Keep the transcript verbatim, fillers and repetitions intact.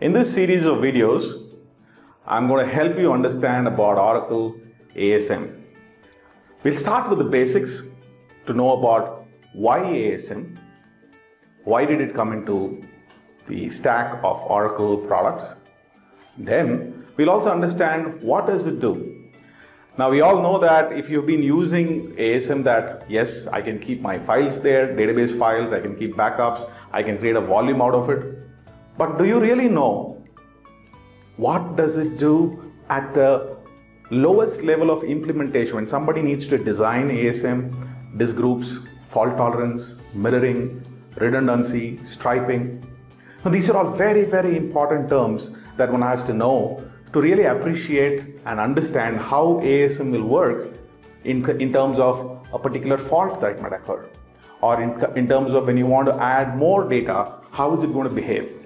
In this series of videos, I'm going to help you understand about Oracle A S M. We'll start with the basics to know about why A S M, why did it come into the stack of Oracle products. Then we'll also understand what does it do. Now we all know that if you've been using A S M, that yes, I can keep my files there, database files, I can keep backups, I can create a volume out of it. But do you really know what does it do at the lowest level of implementation when somebody needs to design A S M, disk groups, fault tolerance, mirroring, redundancy, striping? Now, these are all very, very important terms that one has to know to really appreciate and understand how A S M will work in, in terms of a particular fault that might occur, or in, in terms of when you want to add more data, how is it going to behave?